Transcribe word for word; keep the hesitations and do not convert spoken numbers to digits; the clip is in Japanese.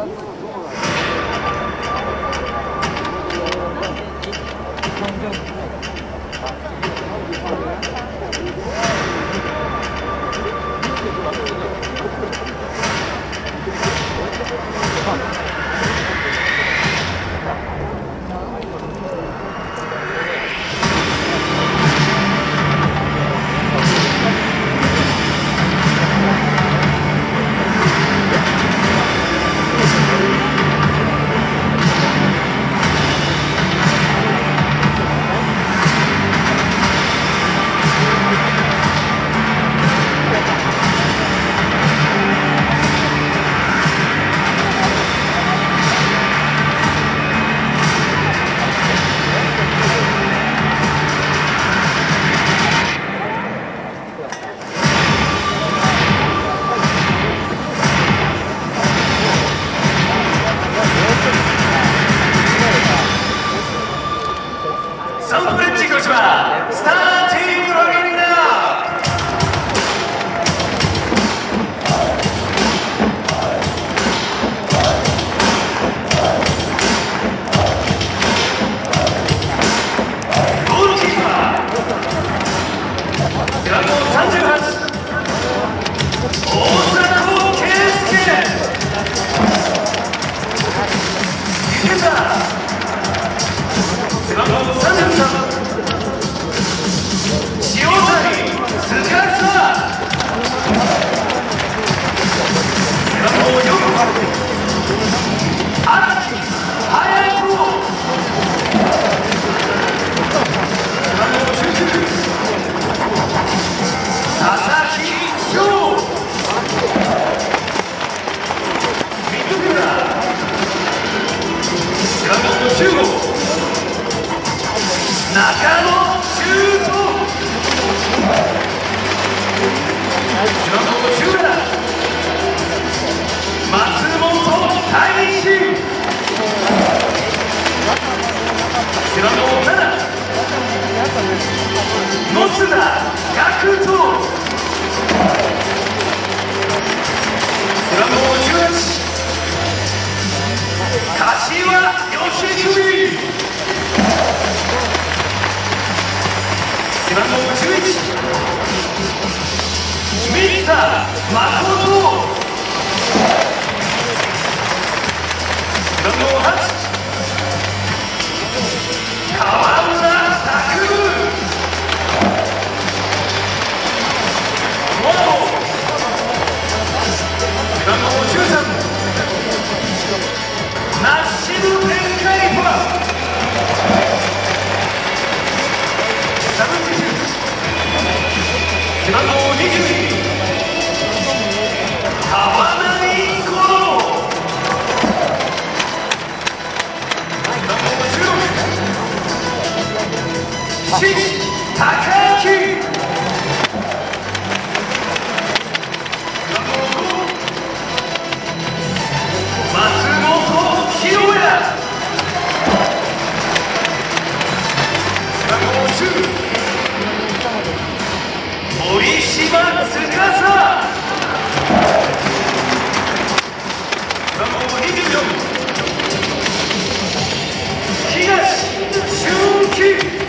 東、中期。